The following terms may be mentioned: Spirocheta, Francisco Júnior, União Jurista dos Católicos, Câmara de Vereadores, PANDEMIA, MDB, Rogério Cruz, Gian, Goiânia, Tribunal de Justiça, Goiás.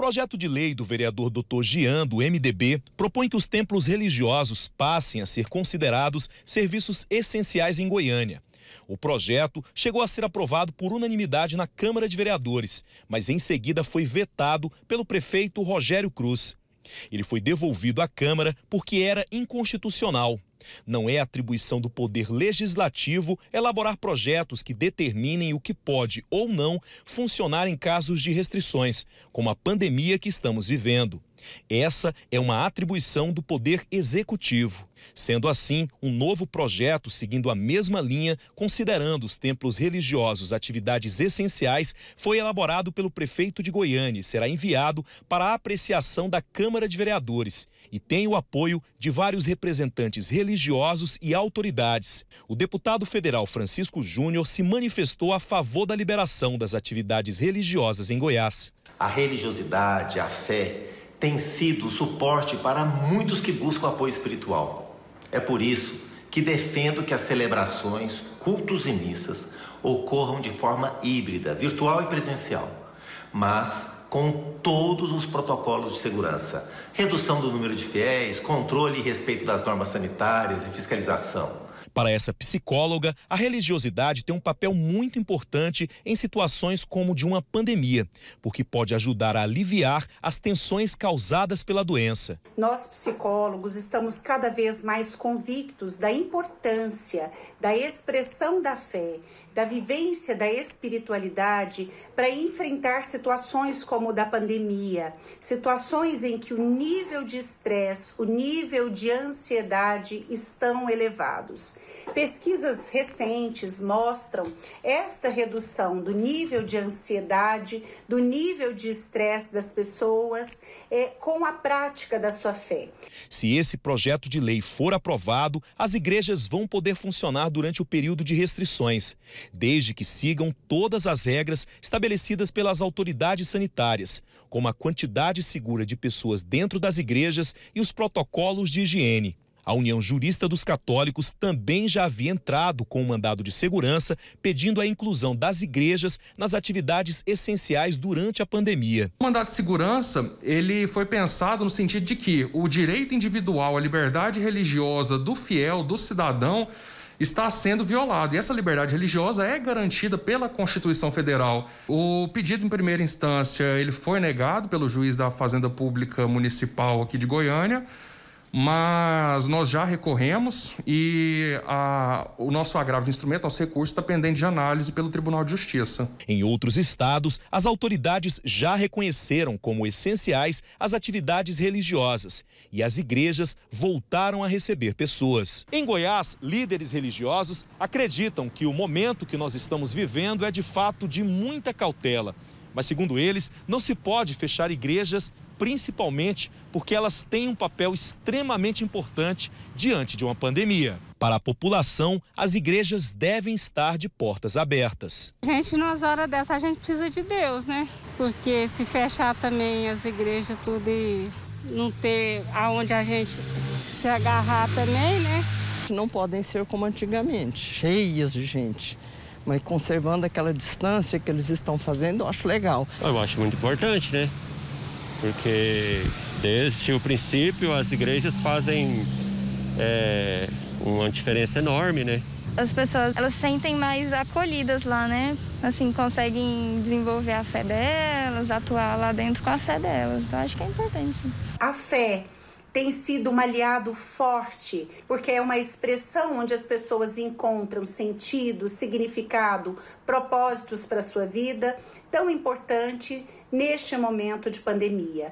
Projeto de lei do vereador Dr. Gian, do MDB, propõe que os templos religiosos passem a ser considerados serviços essenciais em Goiânia. O projeto chegou a ser aprovado por unanimidade na Câmara de Vereadores, mas em seguida foi vetado pelo prefeito Rogério Cruz. Ele foi devolvido à Câmara porque era inconstitucional. Não é atribuição do poder legislativo elaborar projetos que determinem o que pode ou não funcionar em casos de restrições, como a pandemia que estamos vivendo. Essa é uma atribuição do poder executivo. Sendo assim, um novo projeto seguindo a mesma linha, considerando os templos religiosos atividades essenciais, foi elaborado pelo prefeito de Goiânia e será enviado para a apreciação da Câmara de Vereadores e tem o apoio de vários representantes religiosos e autoridades. O deputado federal Francisco Júnior se manifestou a favor da liberação das atividades religiosas em Goiás. A religiosidade, a fé, tem sido o suporte para muitos que buscam apoio espiritual. É por isso que defendo que as celebrações, cultos e missas ocorram de forma híbrida, virtual e presencial, mas com todos os protocolos de segurança, redução do número de fiéis, controle e respeito das normas sanitárias e fiscalização. Para essa psicóloga, a religiosidade tem um papel muito importante em situações como de uma pandemia, porque pode ajudar a aliviar as tensões causadas pela doença. Nós, psicólogos, estamos cada vez mais convictos da importância da expressão da fé, da vivência da espiritualidade para enfrentar situações como a da pandemia, situações em que o nível de estresse, o nível de ansiedade estão elevados. Pesquisas recentes mostram esta redução do nível de ansiedade, do nível de estresse das pessoas, com a prática da sua fé. Se esse projeto de lei for aprovado, as igrejas vão poder funcionar durante o período de restrições, desde que sigam todas as regras estabelecidas pelas autoridades sanitárias, como a quantidade segura de pessoas dentro das igrejas e os protocolos de higiene. A União Jurista dos Católicos também já havia entrado com um mandado de segurança pedindo a inclusão das igrejas nas atividades essenciais durante a pandemia. O mandado de segurança, ele foi pensado no sentido de que o direito individual, a liberdade religiosa do fiel, do cidadão, está sendo violado. E essa liberdade religiosa é garantida pela Constituição Federal. O pedido em primeira instância, ele foi negado pelo juiz da Fazenda Pública Municipal aqui de Goiânia, mas nós já recorremos e o nosso agravo de instrumento, nosso recurso, está pendente de análise pelo Tribunal de Justiça. Em outros estados, as autoridades já reconheceram como essenciais as atividades religiosas e as igrejas voltaram a receber pessoas. Em Goiás, líderes religiosos acreditam que o momento que nós estamos vivendo é de fato de muita cautela. Mas, segundo eles, não se pode fechar igrejas, principalmente porque elas têm um papel extremamente importante diante de uma pandemia. Para a população, as igrejas devem estar de portas abertas. Gente, nas horas dessa a gente precisa de Deus, né? Porque se fechar também as igrejas tudo e não ter aonde a gente se agarrar também, né? Não podem ser como antigamente, cheias de gente. Mas conservando aquela distância que eles estão fazendo, eu acho legal. Eu acho muito importante, né? Porque desde o princípio as igrejas fazem uma diferença enorme, né? As pessoas, elas sentem mais acolhidas lá, né? Assim, conseguem desenvolver a fé delas, atuar lá dentro com a fé delas. Então, acho que é importante, sim. A fé tem sido um aliado forte, porque é uma expressão onde as pessoas encontram sentido, significado, propósitos para a sua vida, tão importante neste momento de pandemia.